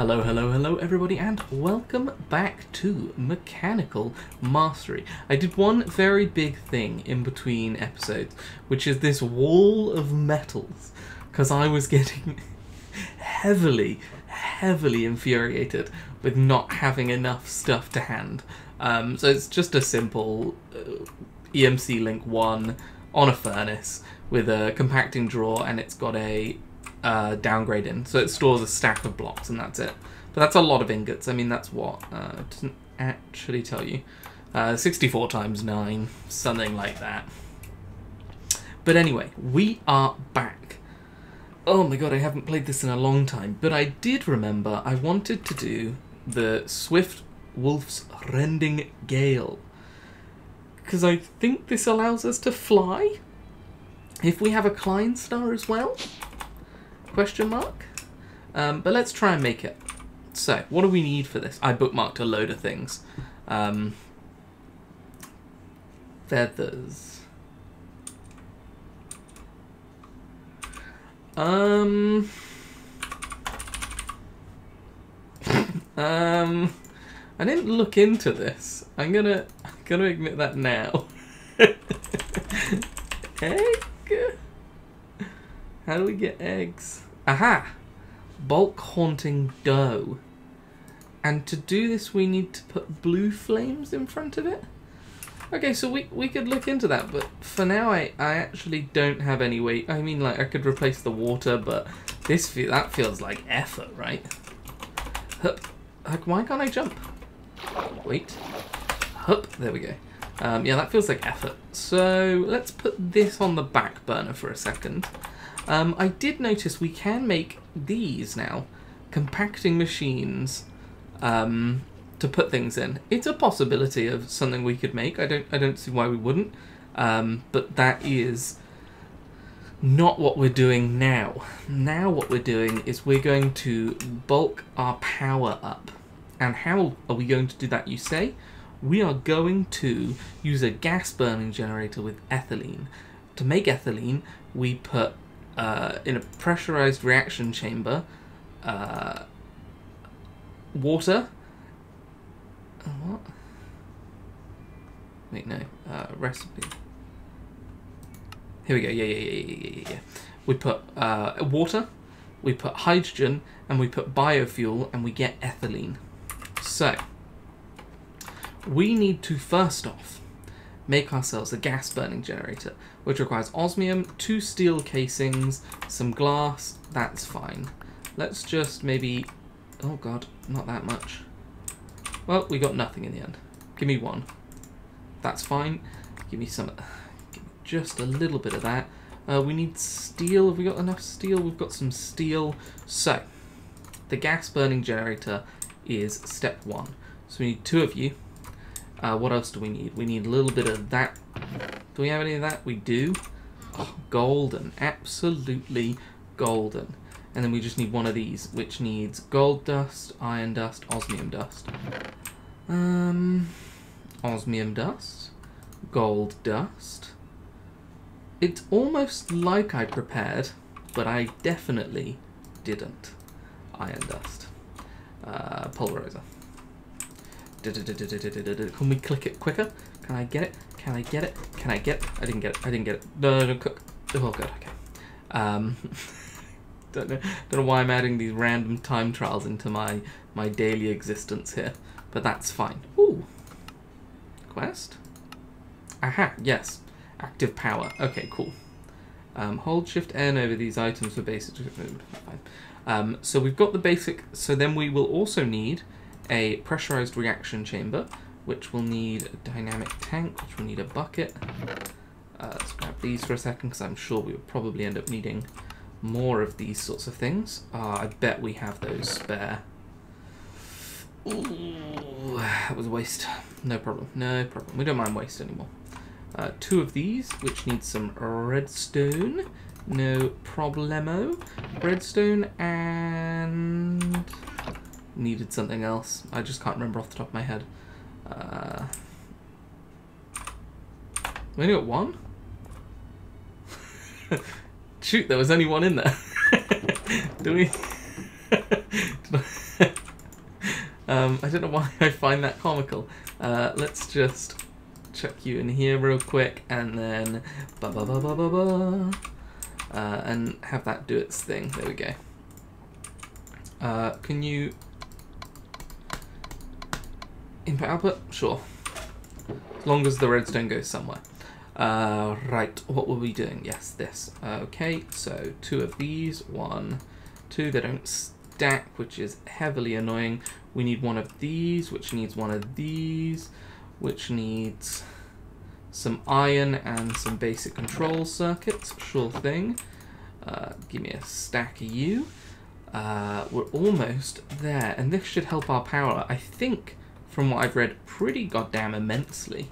Hello, hello, hello everybody, and welcome back to Mechanical Mastery. I did one very big thing in between episodes, which is this wall of metals, because I was getting heavily infuriated with not having enough stuff to hand. So it's just a simple EMC Link One on a furnace with a compacting drawer, and it's got a downgrade in, so it stores a stack of blocks and that's it. But that's a lot of ingots. I mean, that's what it doesn't actually tell you, 64 times 9, something like that. But anyway, we are back. Oh my god, I haven't played this in a long time, but I did remember I wanted to do the Swift Wolf's Rending Gale, because I think this allows us to fly if we have a Klein star as well. Question mark? But let's try and make it. So, what do we need for this? I bookmarked a load of things. Feathers. I didn't look into this. I'm gonna admit that now. Egg? How do we get eggs? Aha! Bulk haunting dough. And to do this we need to put blue flames in front of it? Okay, so we could look into that, but for now I actually don't have any way. I mean, like, I could replace the water, but that feels like effort, right? Hup. Why can't I jump? Wait. Hup, there we go. Yeah, that feels like effort. So let's put this on the back burner for a second. I did notice we can make these now, compacting machines, to put things in. It's a possibility of something we could make. I don't see why we wouldn't. But that is not what we're doing now. Now what we're doing is we're going to bulk our power up. And how are we going to do that, you say? We are going to use a gas burning generator with ethylene. To make ethylene, we put in a pressurized reaction chamber, water. What? Wait, no. Recipe. Here we go. Yeah. We put water, we put hydrogen, and we put biofuel, and we get ethylene. So we need to first off make ourselves a gas burning generator, which requires osmium, 2 steel casings, some glass. That's fine. Let's just maybe, oh god, not that much. Well, we got nothing in the end. Give me 1. That's fine. Give me just a little bit of that. We need steel. Have we got enough steel? We've got some steel. So the gas burning generator is step 1. So we need 2 of you. What else do we need? We need a little bit of that. Do we have any of that? We do. Oh, golden. Absolutely golden. And then we just need 1 of these, which needs gold dust, iron dust, osmium dust. Osmium dust. Gold dust. It's almost like I prepared, but I definitely didn't. Iron dust. Pulverizer. Can we click it quicker? Can I get it? Can I get it? Can I get it? I didn't get it. I didn't get it. No, cook. Oh god, okay. Don't know why I'm adding these random time trials into my daily existence here, but that's fine. Ooh. Quest? Aha, yes. Active power. Okay, cool. Hold shift N over these items for basic. So we've got the basic, so then we will also need a pressurized reaction chamber, which will need a dynamic tank, which will need a bucket. Let's grab these for a second, because I'm sure we'll probably end up needing more of these sorts of things. I bet we have those spare. Ooh, that was a waste. No problem. We don't mind waste anymore. 2 of these, which needs some redstone. No problemo. Redstone and... needed something else. I just can't remember off the top of my head. We only got 1? Shoot, there was only 1 in there. Do we? I don't know why I find that comical. Let's just chuck you in here real quick and then and have that do its thing. There we go. Can you input output? Sure. As long as the redstone goes somewhere. Right, what were we doing? Yes, this. Okay, so two of these, 1, 2, they don't stack, which is heavily annoying. We need one of these, which needs one of these, which needs some iron and some basic control circuits, sure thing. Give me a stack of you. We're almost there, and this should help our power, I think, from what I've read, pretty goddamn immensely,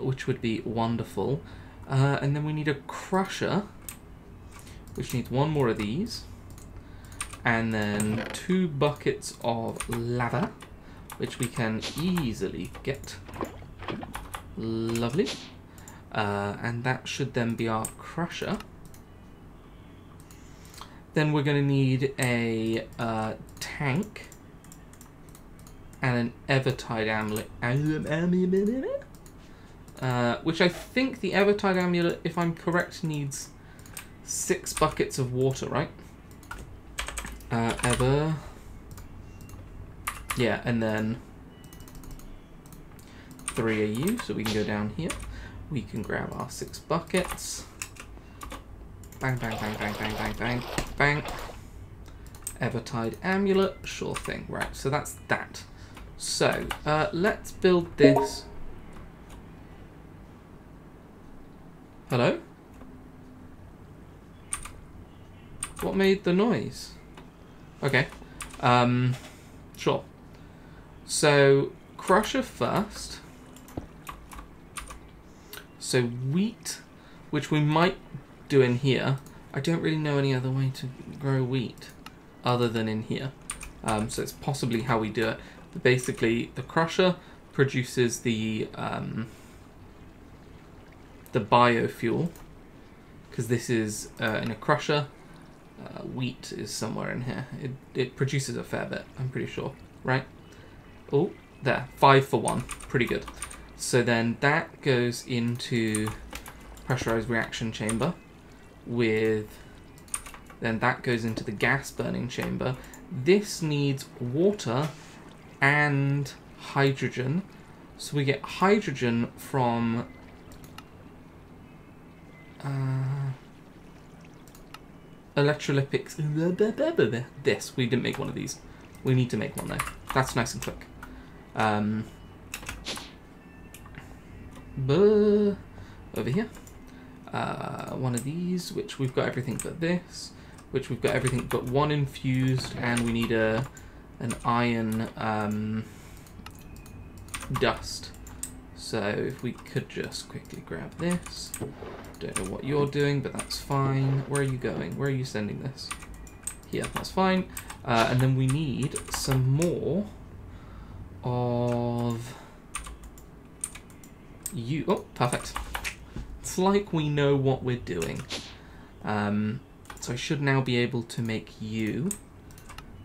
which would be wonderful. And then we need a crusher, which needs one more of these, and then 2 buckets of lava, which we can easily get. Lovely. And that should then be our crusher. Then we're going to need a tank and an Evertide Amulet, which I think the Evertide Amulet, if I'm correct, needs 6 buckets of water, right? Yeah, and then 3 of you, so we can go down here. We can grab our 6 buckets. Bang, bang, bang, bang, bang, bang, bang, bang. Evertide Amulet, sure thing. Right, so that's that. So, let's build this. Hello? What made the noise? Okay. Sure. So, crusher first. So, wheat, which we might do in here. I don't really know any other way to grow wheat other than in here, so it's possibly how we do it. But basically, the crusher produces the biofuel, because this is in a crusher. Wheat is somewhere in here. It produces a fair bit, I'm pretty sure, right? Oh, there, 5 for 1, pretty good. So then that goes into pressurized reaction chamber. Then that goes into the gas burning chamber. This needs water and hydrogen. So we get hydrogen from electrolytics. This, we didn't make one of these. We need to make one though. That's nice and quick. Over here. One of these, which we've got everything but this, which we've got everything but one infused, and we need an iron dust. So if we could just quickly grab this. Don't know what you're doing, but that's fine. Where are you going? Where are you sending this? Here, that's fine. And then we need some more of you. Oh, perfect. It's like we know what we're doing. So I should now be able to make you,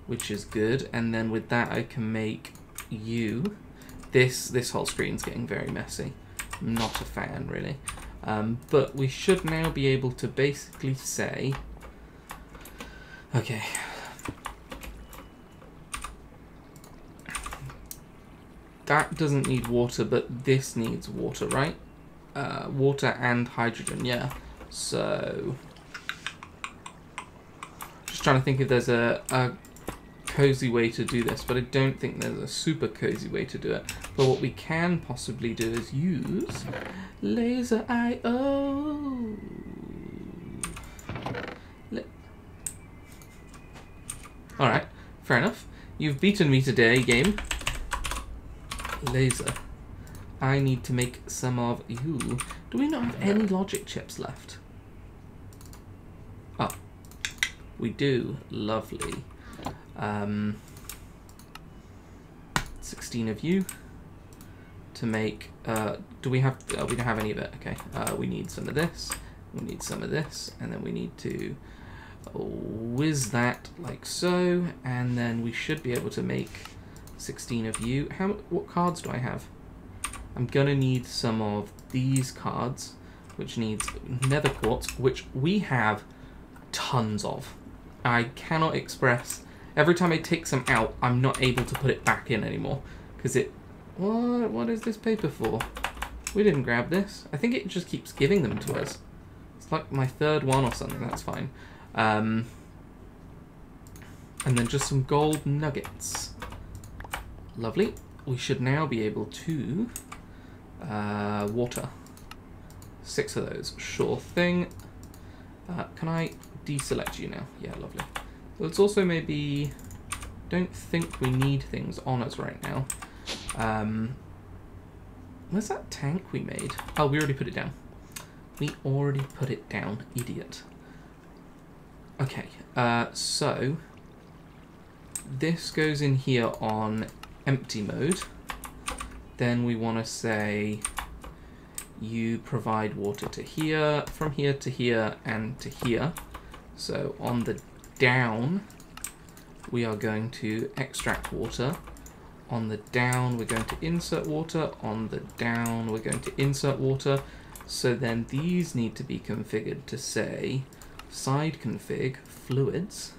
which is good. And then with that, I can make you. This whole screen's getting very messy. I'm not a fan, really. But we should now be able to basically say, okay. That doesn't need water, but this needs water, right? Water and hydrogen, yeah. So, just trying to think if there's a cozy way to do this, but I don't think there's a super cozy way to do it. But what we can possibly do is use laser IO. Alright, fair enough. You've beaten me today, game. Laser. I need to make some of you. Do we not have any logic chips left? Oh, we do. Lovely. 16 of you to make. Do we have? We don't have any of it. Okay. We need some of this. We need some of this, and then we need to whiz that like so, and then we should be able to make 16 of you. What cards do I have? I'm gonna need some of these cards, which needs nether quartz, which we have tons of. I cannot express. Every time I take some out, I'm not able to put it back in anymore. Because it... What is this paper for? We didn't grab this. I think it just keeps giving them to us. It's like my third one or something, that's fine. And then just some gold nuggets. Lovely. We should now be able to water. 6 of those. Sure thing. Can I deselect you now? Yeah, lovely. Let's also maybe... Don't think we need things on us right now. Where's that tank we made? Oh, we already put it down. We already put it down, idiot. Okay, so... This goes in here on empty mode. Then we want to say you provide water to here, from here to here, and to here. So on the down, we are going to extract water. On the down, we're going to insert water. On the down, we're going to insert water. So then these need to be configured to say side config fluids.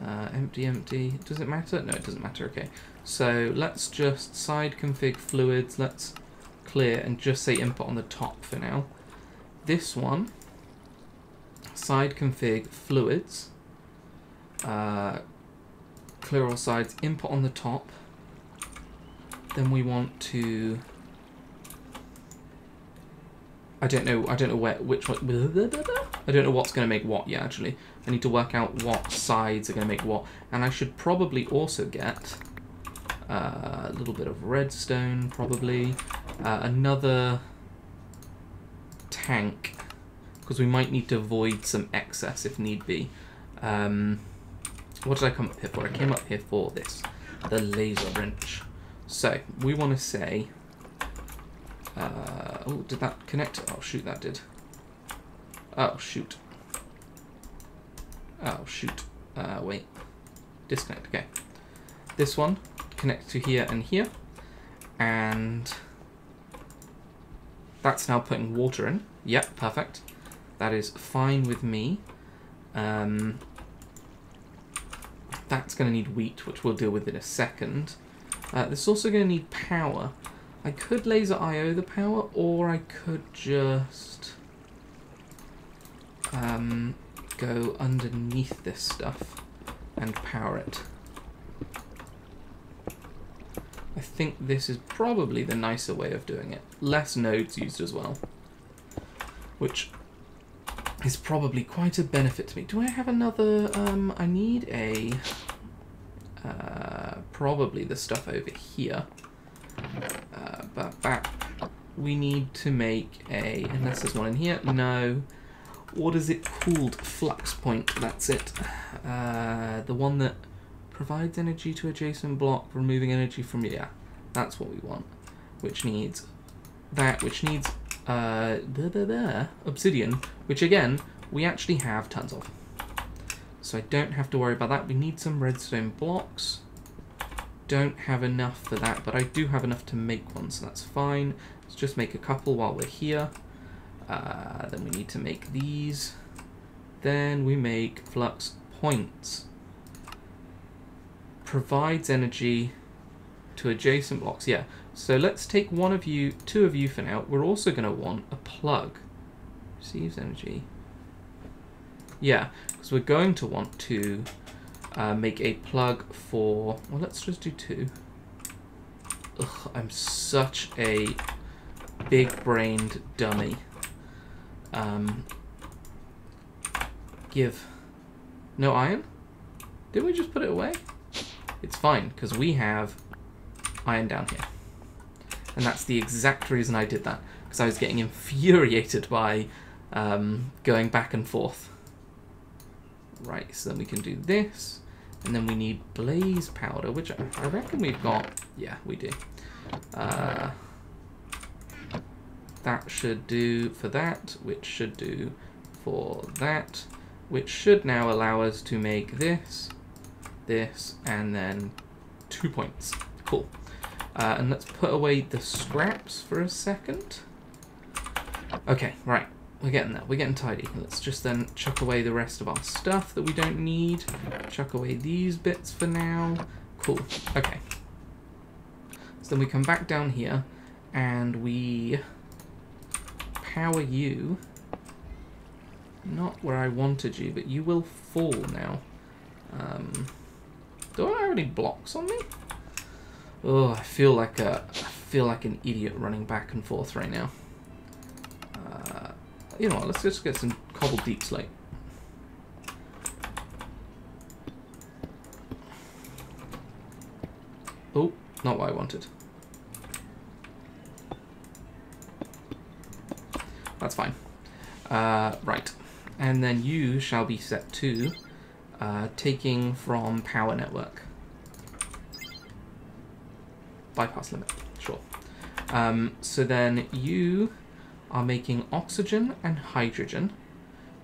Empty, empty. Does it matter? No, it doesn't matter. Okay. So let's just side config fluids. Let's clear and just say input on the top for now. This one, side config fluids, clear all sides, input on the top. Then we want to. I don't know which one. I don't know what's going to make what yet, actually. I need to work out what sides are going to make what. And I should probably also get a little bit of redstone, probably. Another tank, because we might need to void some excess if need be. What did I come up here for? I came up here for this, the laser wrench. So, we want to say... oh, did that connect? Oh, shoot, that did. Oh, shoot. Oh, shoot. Wait. Disconnect, okay. This one, connect to here and here. And that's now putting water in. Yep, perfect. That is fine with me. That's going to need wheat, which we'll deal with in a second. This is also going to need power. I could laser IO the power, or I could just go underneath this stuff and power it. I think this is probably the nicer way of doing it. Less nodes used as well, which is probably quite a benefit to me. Do I have another? I need a probably the stuff over here. But back, we need to make a, unless there's one in here, no, what is it called? Flux point, that's it. The one that provides energy to adjacent block, removing energy from, yeah, that's what we want, which needs that, which needs obsidian, which again, we actually have tons of. So I don't have to worry about that. We need some redstone blocks. Don't have enough for that, but I do have enough to make one, so that's fine. Let's just make a couple while we're here. Then we need to make these. Then we make flux points. Provides energy to adjacent blocks, yeah. So let's take one of you, two of you for now. We're also going to want a plug. Receives energy. Yeah, because we're going to want to... make a plug for, well, let's just do 2. Ugh, I'm such a big-brained dummy. Give. No iron? Didn't we just put it away? It's fine, because we have iron down here. And that's the exact reason I did that, because I was getting infuriated by going back and forth. Right, so then we can do this. And then we need blaze powder, which I reckon we've got. Yeah, we do. That should do for that, which should do for that, which should now allow us to make this, this, and then 2 points. Cool. And let's put away the scraps for a second. Okay, right. We're getting there. We're getting tidy. Let's just then chuck away the rest of our stuff that we don't need. Chuck away these bits for now. Cool. Okay. So then we come back down here and we power you. Not where I wanted you, but you will fall now. Do I have any blocks on me? Oh, I feel like an idiot running back and forth right now. You know what, let's just get some cobbled deep slate. Oh, not what I wanted. That's fine. Right. And then you shall be set to taking from power network. Bypass limit, sure. So then you are making oxygen and hydrogen.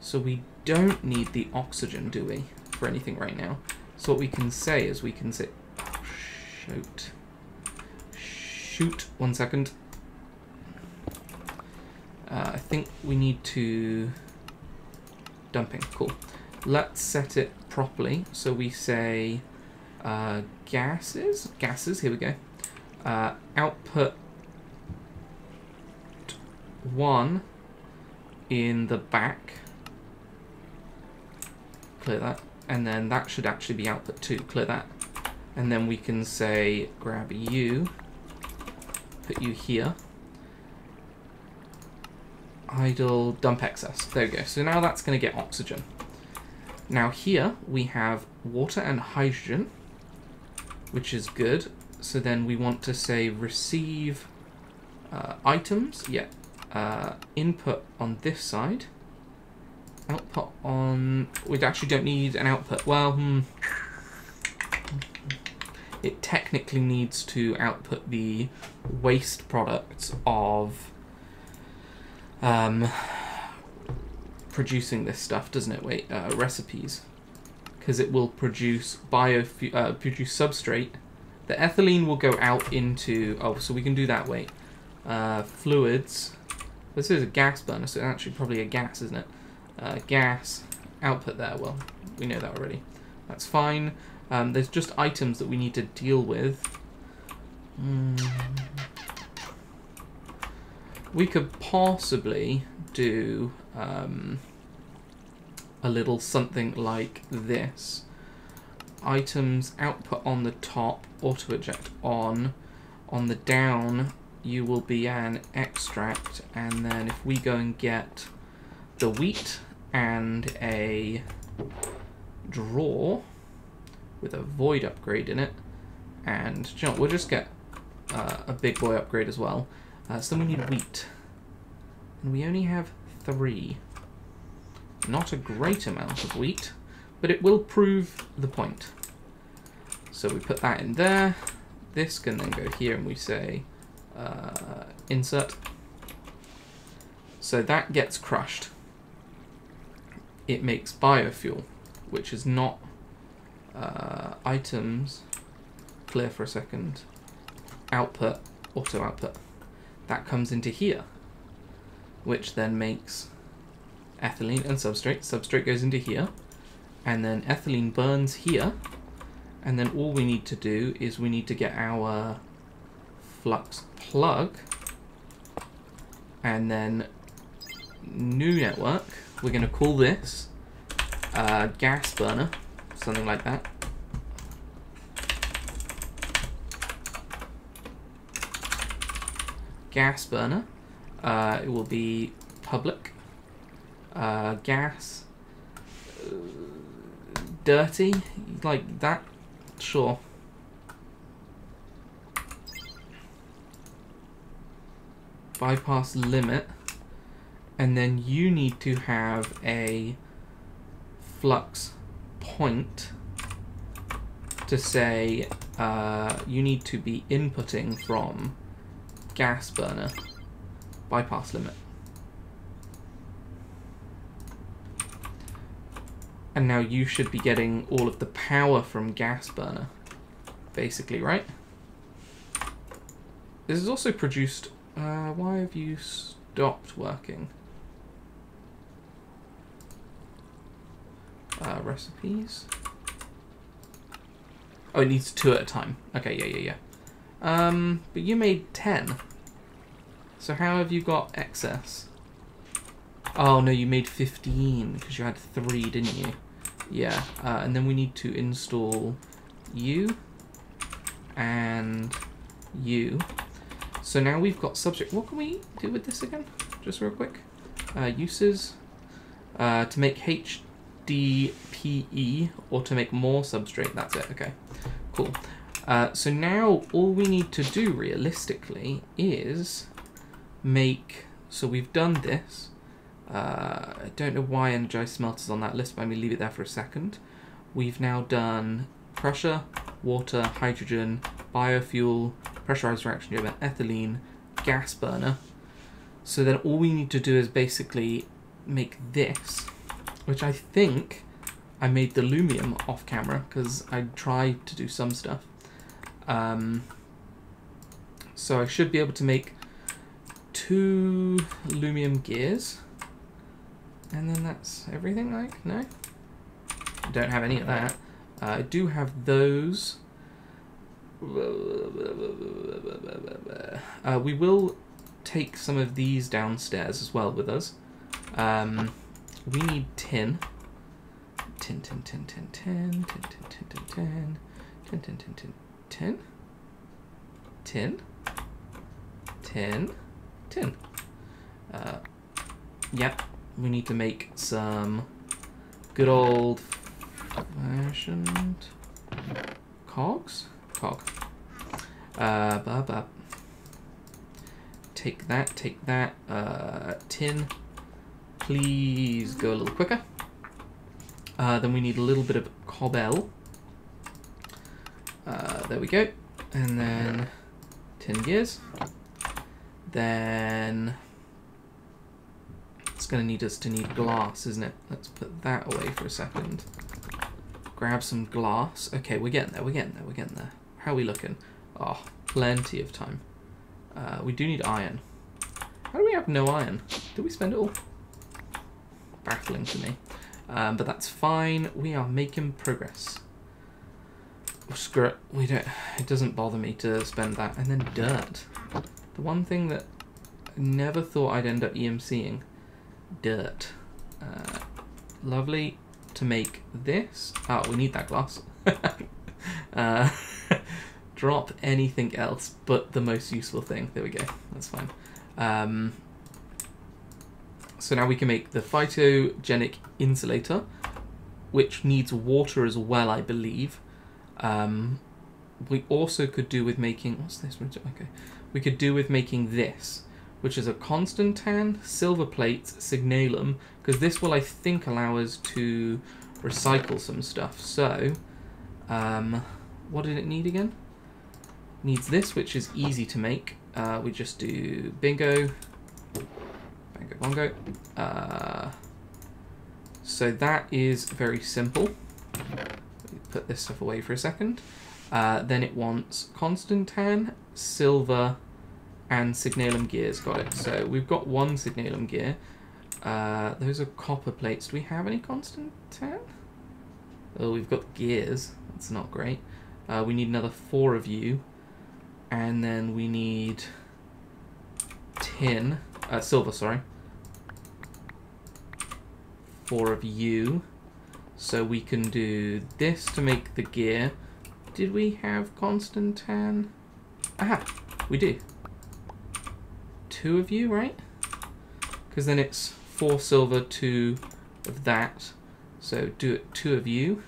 So we don't need the oxygen, do we, for anything right now? So what we can say is we can say, oh, shoot. Shoot, 1 second. I think we need to, dumping, cool. Let's set it properly. So we say gases, here we go. Output 1 in the back, clear that, and then that should actually be output 2, clear that, and then we can say grab you, put you here, idle, dump excess, there we go. So now that's going to get oxygen. Now here we have water and hydrogen, which is good, so then we want to say receive items, yeah. Input on this side, output on, we actually don't need an output, well, it technically needs to output the waste products of producing this stuff, doesn't it, wait, recipes, because it will produce produce substrate, the ethylene will go out into, oh, so we can do that, wait, fluids. This is a gas burner, so it's actually probably a gas, isn't it? Gas, output there, well, we know that already. That's fine. There's just items that we need to deal with. We could possibly do a little something like this. Items, output on the top, auto-eject on. On the down, you will be an extract, and then if we go and get the wheat and a draw with a void upgrade in it, and you know, we'll just get a big boy upgrade as well. So then we need wheat, and we only have 3. Not a great amount of wheat, but it will prove the point. So we put that in there. This can then go here, and we say insert. So that gets crushed. It makes biofuel, which is not items, clear for a second, output, auto output. That comes into here, which then makes ethylene and substrate. Substrate goes into here, and then ethylene burns here, and then all we need to do is we need to get our flux plug, and then new network, we're going to call this gas burner, something like that. Gas burner, it will be public, gas, dirty, like that, sure. Bypass limit, and then you need to have a flux point to say you need to be inputting from gas burner, bypass limit. And now you should be getting all of the power from gas burner. basically, right? This is also produced... why have you stopped working? Recipes. Oh, it needs 2 at a time. Okay, yeah. But you made 10. So how have you got excess? Oh, no, you made 15 because you had 3, didn't you? Yeah, and then we need to install you and you. So now we've got subject. What can we do with this again? Just real quick. Uses to make HDPE or to make more substrate. That's it. Okay, cool. So now all we need to do realistically is make. So we've done this. I don't know why energized smelters on that list, but I'm going to leave it there for a second. We've now done pressure, water, hydrogen, biofuel, pressurized reaction reactor, ethylene, gas burner. So then all we need to do is basically make this, which I think I made the Lumium off camera because I tried to do some stuff. So I should be able to make 2 Lumium gears. And then that's everything, like, no? I don't have any of that. I do have those. We will take some of these downstairs as well with us. We need tin. Tin. Yep. We need to make some good old fashioned cogs. Take that, tin. Please go a little quicker. Then we need a little bit of cobble. There we go. And then tin gears. Then it's going to need us to need glass, isn't it? Let's put that away for a second. Grab some glass. Okay, we're getting there, How are we looking? Oh, plenty of time. We do need iron. How do we have no iron? Did we spend it all? Baffling to me. But that's fine. We are making progress. Oh, screw it. We don't. It doesn't bother me to spend that. And then dirt. The one thing that I never thought I'd end up EMCing. Dirt. Lovely. To make this. Oh, we need that glass. Drop anything else but the most useful thing. There we go. That's fine. So now we can make the phytogenic insulator, which needs water as well, I believe. We also could do with making... What's this? Okay. We could do with making this, which is a Constantan, silver plates, Signalum, because this will, I think, allow us to recycle some stuff. So... what did it need again? Needs this, which is easy to make. We just do bingo, bango, bongo. So that is very simple. Put this stuff away for a second. Then it wants Constantan, silver, and Signalum gears. Got it. So we've got 1 Signalum gear. Those are copper plates. Do we have any Constantan? Oh, we've got gears. That's not great. We need another 4 of you. And then we need tin. Silver, sorry. 4 of you. So we can do this to make the gear. Did we have Constantan? Aha! We do. 2 of you, right? Because then it's 4 silver, 2 of that. So do it 2 of you.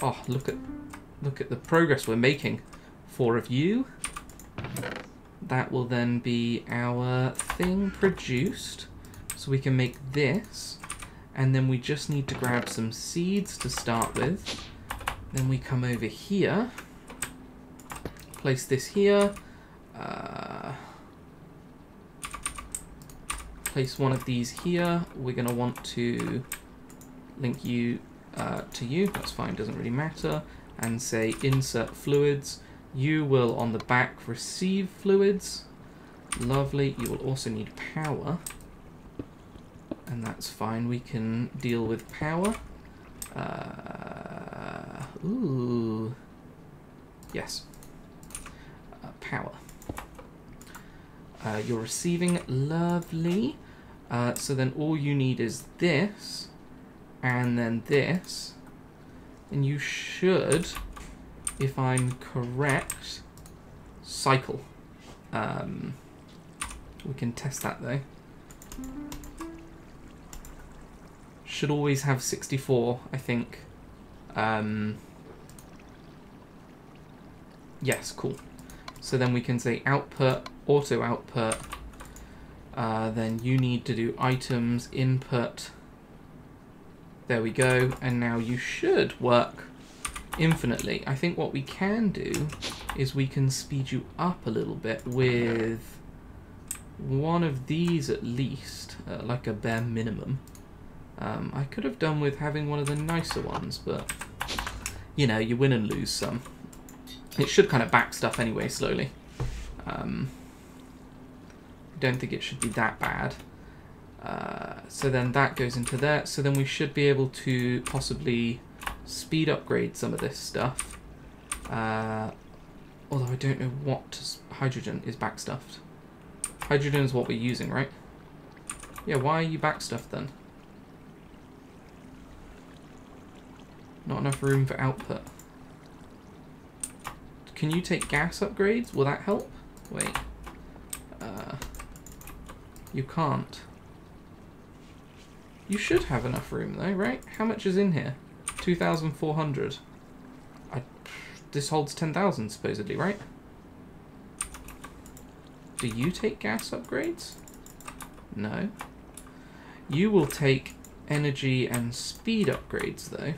Oh, look at the progress we're making. 4 of you. That will then be our thing produced. So we can make this. And then we just need to grab some seeds to start with. Then we come over here. Place this here. Place 1 of these here. We're going to want to... link you to you, that's fine, doesn't really matter. and say insert fluids. You will on the back receive fluids. Lovely. You will also need power, and that's fine. We can deal with power. Ooh. Yes. Power. You're receiving. Lovely. So then all you need is this, and then this. And you should, if I'm correct, cycle. We can test that though. Should always have 64, I think. Yes, cool. So then we can say output, auto output. Then you need to do items, input. There we go. And now you should work infinitely. I think what we can do is we can speed you up a little bit with one of these at least, like a bare minimum. I could have done with having one of the nicer ones, but, you know, you win and lose some. It should kind of back stuff anyway, slowly. I don't think it should be that bad. So then that goes into there. So then we should be able to possibly speed upgrade some of this stuff. Although I don't know what hydrogen is backstuffed. Hydrogen is what we're using, right? Yeah, why are you backstuffed then? Not enough room for output. Can you take gas upgrades? Will that help? Wait. You can't. You should have enough room though, right? How much is in here? 2,400. This holds 10,000 supposedly, right? Do you take gas upgrades? No. You will take energy and speed upgrades though.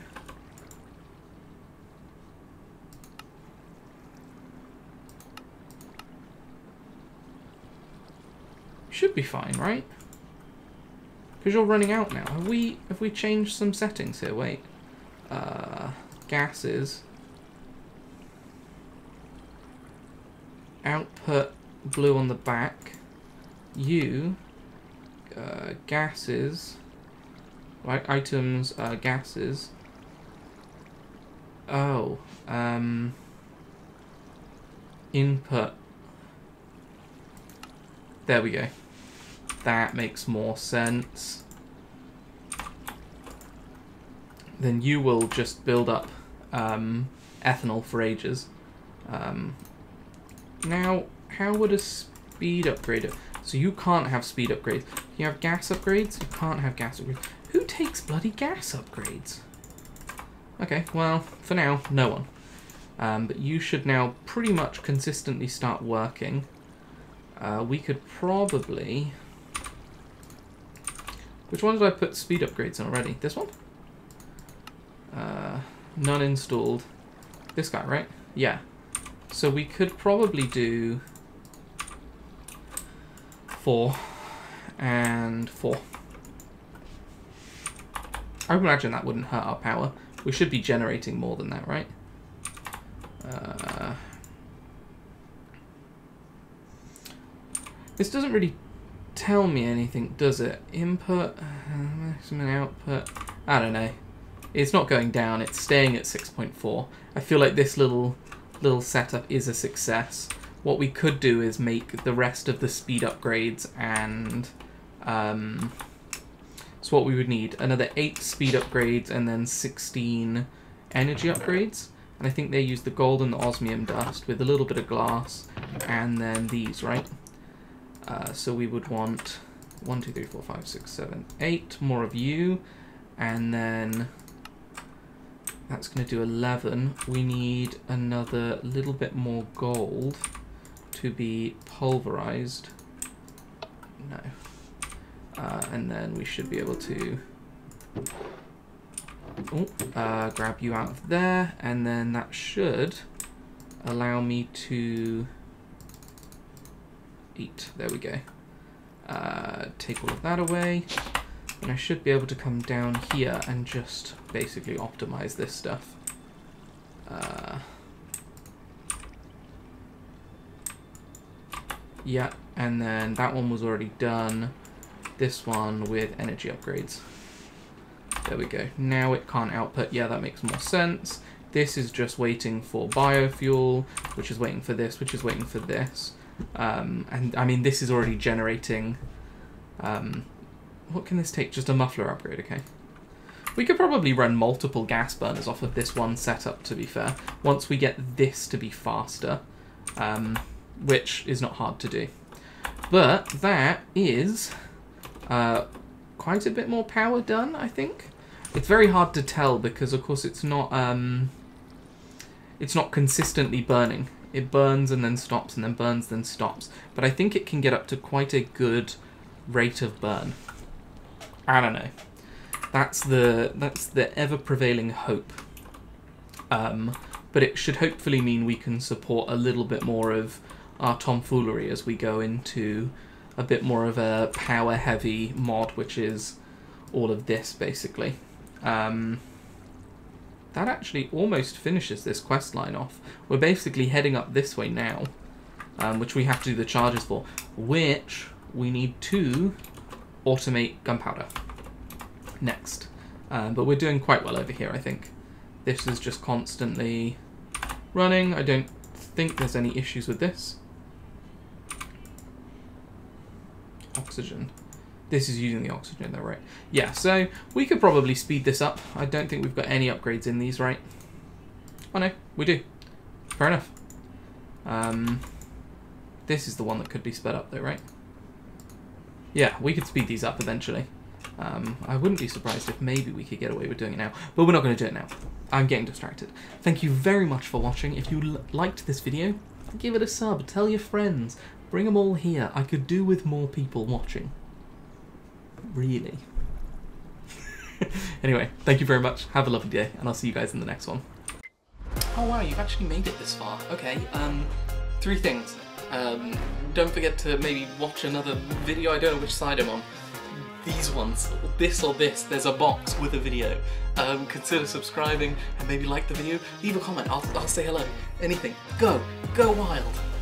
Should be fine, right? Because you're running out now. Have we changed some settings here? Wait. Gases. Output blue on the back. You. Gases. Right, items, gases. Oh. Input. There we go. That makes more sense. Then you will just build up ethanol for ages. Now, how would a speed upgrade it? So you can't have speed upgrades. You have gas upgrades? You can't have gas upgrades. Who takes bloody gas upgrades? Okay, well, for now, no one. But you should now pretty much consistently start working. We could probably... Which one did I put speed upgrades on already? This one? None installed. This guy, right? Yeah. So we could probably do 4 and 4. I imagine that wouldn't hurt our power. We should be generating more than that, right? This doesn't really tell me anything, does it? Input, maximum output. I don't know. It's not going down. It's staying at 6.4. I feel like this little setup is a success. What we could do is make the rest of the speed upgrades, and so what we would need another 8 speed upgrades and then 16 energy upgrades. And I think they use the gold and the osmium dust with a little bit of glass, and then these, right? So we would want 1, 2, 3, 4, 5, 6, 7, 8 more of you, and then that's going to do 11. We need another little bit more gold to be pulverized. No. And then we should be able to grab you out of there, and then that should allow me to... eat. There we go. Take all of that away. And I should be able to come down here and just basically optimize this stuff. Yeah, and then that one was already done. This one with energy upgrades. There we go. Now it can't output. Yeah, that makes more sense. This is just waiting for biofuel, which is waiting for this, which is waiting for this. And I mean, this is already generating. What can this take? Just a muffler upgrade, okay. We could probably run multiple gas burners off of this one setup, to be fair, once we get this to be faster, which is not hard to do. But that is quite a bit more power done, I think. It's very hard to tell because, of course, it's not consistently burning. It burns and then stops and then burns then stops. But I think it can get up to quite a good rate of burn. I don't know. That's the ever-prevailing hope. But it should hopefully mean we can support a little bit more of our tomfoolery as we go into a bit more of a power-heavy mod, which is all of this, basically. That actually almost finishes this quest line off. We're basically heading up this way now, which we have to do the charges for, which we need to automate gunpowder. Next. But we're doing quite well over here, I think. This is just constantly running. I don't think there's any issues with this. Oxygen. This is using the oxygen though, right? Yeah, so we could probably speed this up. I don't think we've got any upgrades in these, right? Oh no, we do. Fair enough. This is the one that could be sped up though, right? Yeah, we could speed these up eventually. I wouldn't be surprised if maybe we could get away with doing it now, but we're not going to do it now. I'm getting distracted. Thank you very much for watching. If you liked this video, give it a sub, tell your friends, bring them all here. I could do with more people watching. Really. Anyway, thank you very much. Have a lovely day, and I'll see you guys in the next one. Oh wow, you've actually made it this far. Okay, three things. Don't forget to maybe watch another video. I don't know which side I'm on. These ones, or this, there's a box with a video. Consider subscribing and maybe like the video. Leave a comment, I'll say hello. Anything. Go wild.